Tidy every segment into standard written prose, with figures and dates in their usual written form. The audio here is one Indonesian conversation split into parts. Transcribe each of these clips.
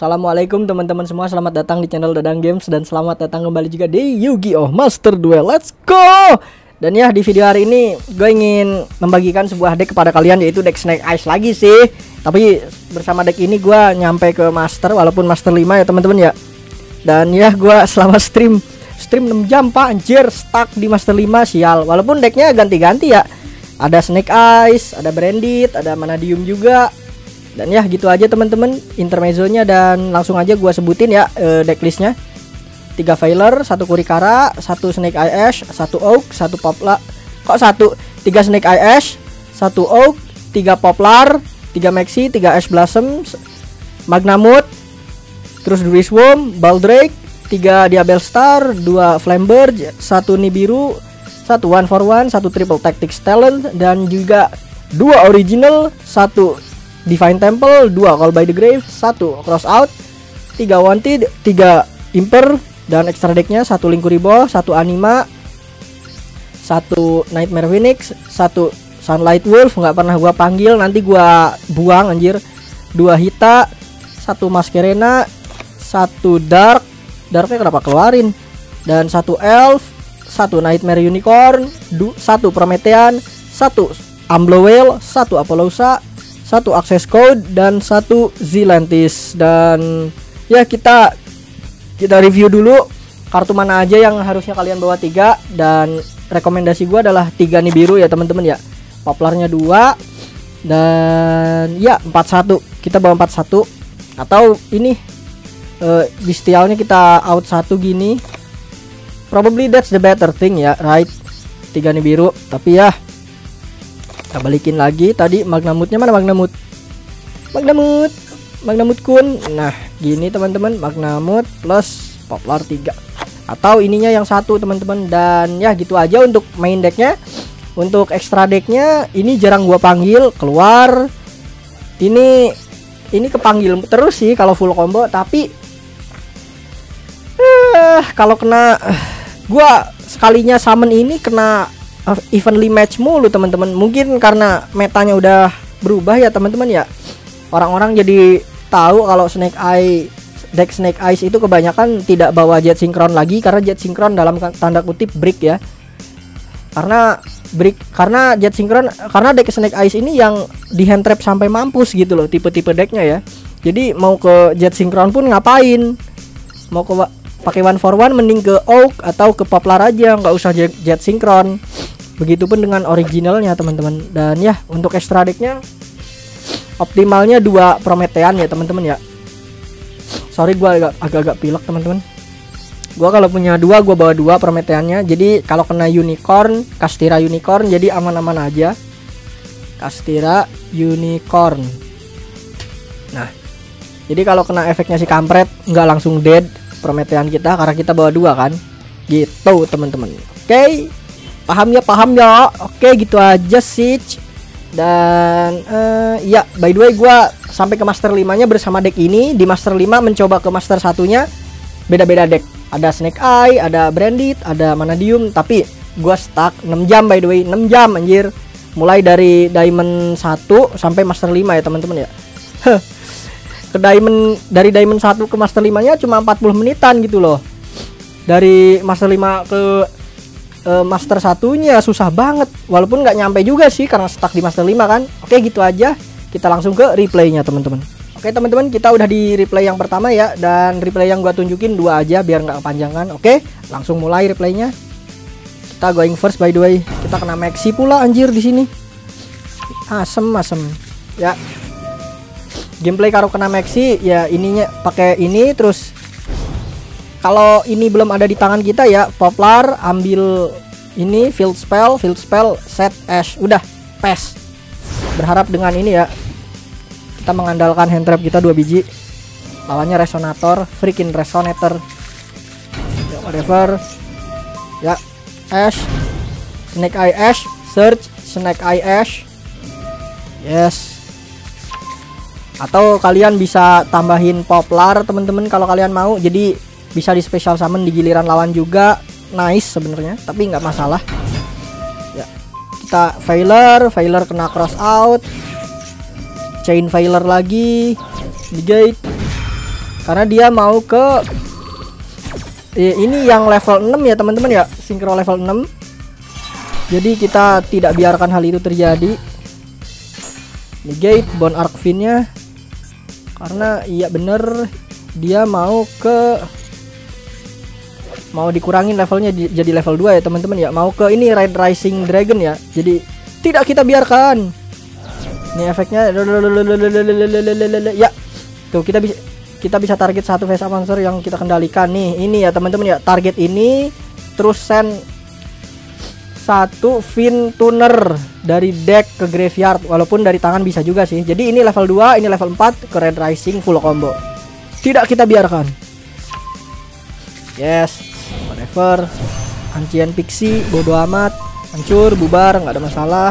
Assalamualaikum teman-teman semua, selamat datang di channel Dadang Games dan selamat datang kembali juga di YuGiOh Master Duel. Let's go! Dan ya, di video hari ini gue ingin membagikan sebuah deck kepada kalian, yaitu deck Snake Eyes lagi sih. Tapi bersama deck ini gue nyampe ke Master, walaupun Master 5 ya teman-teman ya. Dan ya, gue selama stream 6 jam pak, anjir, stuck di Master 5, sial. Walaupun decknya ganti-ganti ya, ada Snake Eyes, ada Branded, ada Manadium juga. Dan ya gitu aja teman-teman intermezzonya, dan langsung aja gua sebutin ya decklistnya. 3 Veiler, 1 Kurikara, 1 Snake Eye Ash, 1 Oak, 1 Poplar. Kok 1? 3 Snake Eye Ash, 1 Oak, 3 Poplar, 3 Maxi, 3 Ash Blossom, Magnamut, terus Driswom, Baldrake, 3 Diabelstar, 2 Flamebird, 1 Nibiru, 1 One for One, 1 Triple Tactics Talent, dan juga 2 Original, 1 Divine Temple, 2 Call by the Grave, 1 Cross Out, 3 Wanted, 3 Imper, dan extra decknya 1 Linkuriboh, 1 Anima, 1 Nightmare Phoenix, 1 Sunlight Wolf, nggak pernah gua panggil, nanti gua buang anjir, 2 Hita, 1 Maskerena, 1 Dark, Darknya kenapa keluarin, dan 1 Elf, 1 Nightmare Unicorn, 1 Promethean, 1 Amblowell, 1 Apollosa, 1 Access Code, dan 1 Zilantis. Dan ya kita review dulu kartu mana aja yang harusnya kalian bawa 3, dan rekomendasi gua adalah 3 Nibiru ya teman-teman ya. Poplarnya 2, dan ya 41. Kita bawa 41 atau ini bestialnya kita out 1 gini. Probably that's the better thing ya, right? 3 Nibiru, tapi ya kita balikin lagi tadi Magnamutnya mana, Magnamut kun. Nah gini teman-teman, Magnamut plus Poplar 3 atau ininya yang 1 teman-teman. Dan ya gitu aja untuk main decknya. Untuk extra decknya ini jarang gua panggil keluar. Ini kepanggil terus sih kalau full combo, tapi kalau kena gua sekalinya summon ini kena evenly match mulu teman-teman. Mungkin karena metanya udah berubah ya teman-teman ya, orang-orang jadi tahu kalau Snake Eye, deck Snake Eyes itu kebanyakan tidak bawa Jet Synchron lagi, karena Jet Synchron dalam tanda kutip break ya, karena Jet Synchron, karena deck Snake Eyes ini yang di hand trap sampai mampus gitu loh tipe-tipe decknya ya. Jadi mau ke Jet Synchron pun ngapain, mau ke pakai One for One mending ke Oak atau ke Poplar aja, nggak usah Jet Synchron. Begitupun dengan originalnya teman-teman. Dan ya untuk extra decknya optimalnya 2 Promethean ya teman-teman ya. Sorry gue agak-agak pilek teman-teman. Gue kalau punya 2 gue bawa 2 Prometheannya. Jadi kalau kena Unicorn, Kashtira Unicorn, jadi aman-aman aja. Kashtira Unicorn. Nah jadi kalau kena efeknya si kampret nggak langsung dead Promethean kita, karena kita bawa 2 kan gitu teman-teman. Oke, paham ya. Oke gitu aja sih. Dan ya by the way gue sampai ke master 5 nya bersama deck ini. Di master 5 mencoba ke master 1 nya beda-beda deck, ada Snake Eye, ada Branded, ada Manadium, tapi gue stuck 6 jam by the way, 6 jam anjir, mulai dari diamond 1 sampai master 5 ya teman-teman ya. Ke diamond, dari diamond 1 ke master 5 nya cuma 40 menitan gitu loh. Dari master 5 ke master 1 nya susah banget, walaupun nggak nyampe juga sih karena stuck di master 5 kan. Oke gitu aja, kita langsung ke replay nya teman-teman. Oke teman-teman, kita udah di replay yang pertama ya, dan replay yang gua tunjukin 2 aja biar nggak kepanjangan. Oke langsung mulai replay nya kita going first. By the way kita kena Maxi pula anjir di sini, asem ya. Gameplay kalau kena Maxi ya ininya pakai ini, terus kalau ini belum ada di tangan kita ya Poplar, ambil ini field spell set Ash, udah pass. Berharap dengan ini ya kita mengandalkan hand trap kita 2 biji. Lawannya Resonator, freaking Resonator. Ya, whatever. Ya, Ash, Snake Eye Ash, search Snake Eye Ash. Yes. Atau kalian bisa tambahin Poplar teman-teman kalau kalian mau, jadi bisa di special summon di giliran lawan juga. Nice sebenarnya, tapi nggak masalah ya. Kita Veiler kena Cross Out, chain Veiler lagi di gate, Karena dia mau ke ini yang level 6 ya teman-teman ya, Synchro level 6. Jadi kita tidak biarkan hal itu terjadi. Negate Bone Arcvine-nya. Karena iya bener, dia mau ke, mau dikurangin levelnya jadi level 2 ya teman-teman ya. Mau ke ini Red Rising Dragon ya. Jadi tidak kita biarkan. Ini efeknya ya. Tuh kita bisa target satu face up monster yang kita kendalikan nih. Ini ya teman-teman ya, target ini terus send satu fin tuner dari deck ke graveyard, walaupun dari tangan bisa juga sih. Jadi ini level 2, ini level 4 ke Red Rising full combo. Tidak kita biarkan. Yes. Whatever. Ancient Pixie bodo amat, hancur, bubar, nggak ada masalah.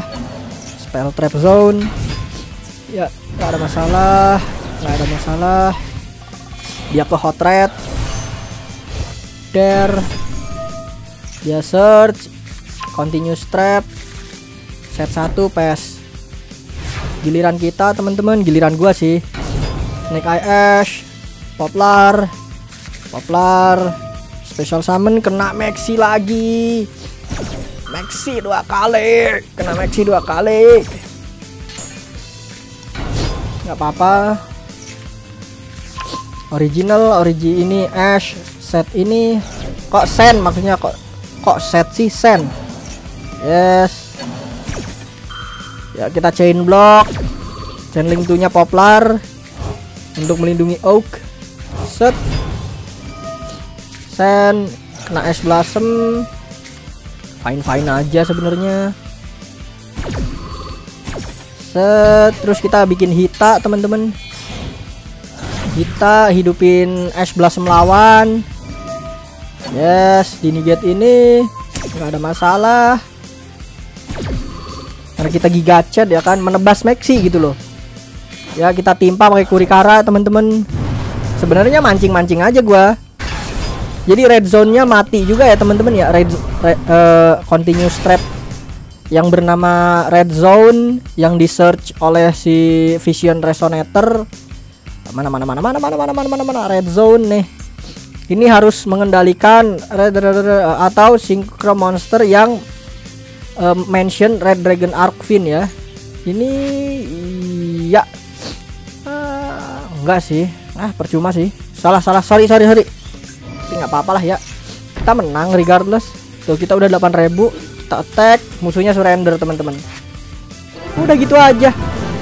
Spell Trap Zone ya, nggak ada masalah, nggak ada masalah. Dia ke Hot Red Dare, dia Search, Continuous Trap, Set 1, Pass. Giliran kita teman-teman, giliran gua sih. Snake Eye Ash, Poplar, Poplar Special Summon, kena Maxi lagi. Maxi 2 kali, kena Maxi 2 kali. Nggak apa-apa. Original, origi ini Ash, set ini. Kok send maksudnya, kok set sih, send. Yes. Ya kita chain block. Channeling 2-nya Poplar untuk melindungi Oak. Set. Kena Ash Blossom, fine aja sebenarnya. Terus kita bikin Hita teman-teman. Hita hidupin Ash Blossom lawan. Yes, di negate ini nggak ada masalah. Karena kita gigacet ya kan, menebas Maxi gitu loh. Ya kita timpa pakai Kurikara teman-teman. Sebenarnya mancing-mancing aja gua. Jadi red zone-nya mati juga ya teman-teman ya. Continuous trap yang bernama Red Zone yang di search oleh si Vision Resonator. Mana Red Zone nih. Ini harus mengendalikan atau synchro monster yang mention Red Dragon Arcvine ya. Ini ya enggak sih. Ah percuma sih. Salah sorry. Nggak apa-apa lah ya, kita menang regardless. Tuh kita udah 8.000, kita attack, musuhnya surrender teman-teman. Udah gitu aja.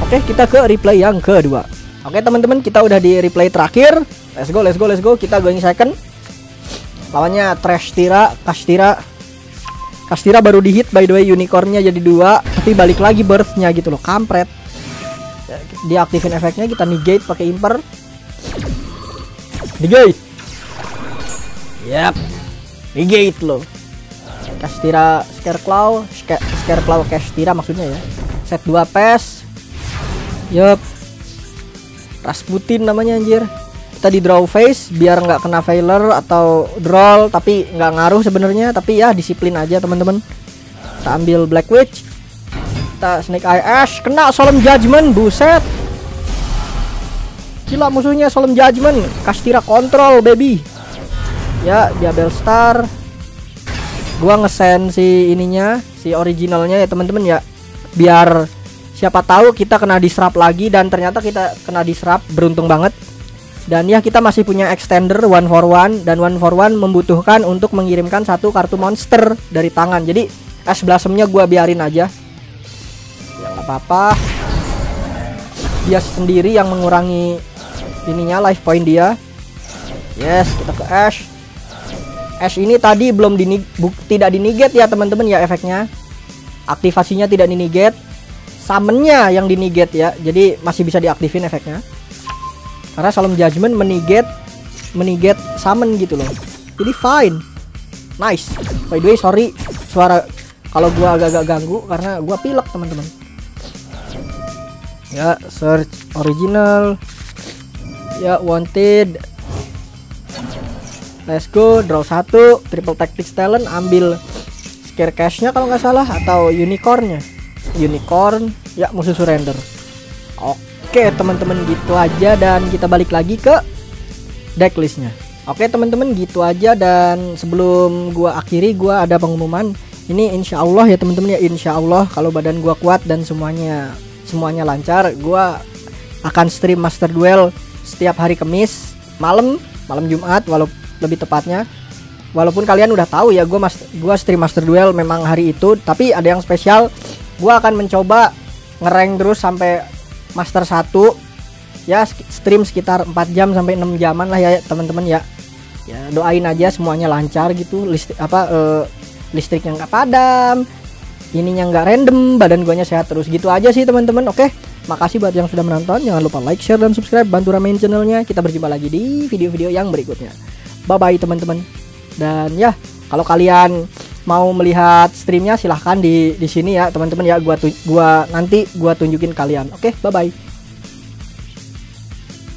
Oke, kita ke replay yang kedua. Oke teman-teman, kita udah di replay terakhir. Let's go. Kita going second. Lawannya Kashtira. Kashtira baru dihit by the way unicornnya jadi 2, tapi balik lagi birthnya gitu loh, kampret. Dia aktifin efeknya, kita negate pakai Imper. Negate. Yap, negate loh. Kashtira Scareclaw Kashtira maksudnya ya. Set 2 pass. Yup. Rasputin namanya anjir. Kita di draw face biar nggak kena failure atau draw, tapi nggak ngaruh sebenarnya. Tapi ya disiplin aja teman-teman. Kita ambil Black Witch. Kita Snake Eye Ash, kena Solemn Judgment, buset. Gila musuhnya Solemn Judgment. Kashtira kontrol baby. Ya, Diabelstar. Gua ngesend si ininya, si originalnya ya teman-teman ya. Biar siapa tahu kita kena disrup lagi, dan ternyata kita kena disrup, beruntung banget. Dan ya kita masih punya extender one for one, dan one for one membutuhkan untuk mengirimkan satu kartu monster dari tangan. Jadi Ash Blossom-nya gua biarin aja. Ya nggak apa-apa. Dia sendiri yang mengurangi ininya, life point dia. Yes, kita ke Ash. Ash ini tadi belum tidak dinigate ya teman-teman ya efeknya. Aktivasinya tidak dinigate. Summonnya yang dinigate ya. Jadi masih bisa diaktifin efeknya. Karena Solemn Judgment menigate summon gitu loh. Jadi fine. Nice. By the way sorry suara kalau gua agak-agak ganggu karena gua pilek teman-teman. Ya, search original. Ya, wanted. Let's go, draw 1, Triple Tactics Talent, ambil Scare Cash-nya kalau nggak salah, atau Unicorn-nya. Unicorn, ya musuh surrender. Oke teman-teman, gitu aja, dan kita balik lagi ke decklistnya. Oke teman-teman, gitu aja, dan sebelum gua akhiri gua ada pengumuman. Ini insya Allah ya teman-teman ya, insya Allah kalau badan gua kuat dan semuanya lancar, gua akan stream Master Duel setiap hari Kamis malam Jumat, walau lebih tepatnya. Walaupun kalian udah tahu ya gua stream Master Duel memang hari itu, tapi ada yang spesial. Gua akan mencoba ngerank terus sampai Master 1 ya, stream sekitar 4 jam sampai 6 jaman lah ya teman-teman ya. Ya doain aja semuanya lancar gitu, listriknya nggak padam, ininya nggak random, badan guanya sehat terus. Gitu aja sih teman-teman. Oke, makasih buat yang sudah menonton, jangan lupa like, share, dan subscribe, bantu ramein channelnya. Kita berjumpa lagi di video-video yang berikutnya. Bye bye teman-teman. Dan ya kalau kalian mau melihat streamnya silahkan di sini ya teman-teman ya, gua nanti gua tunjukin kalian. Oke, bye bye.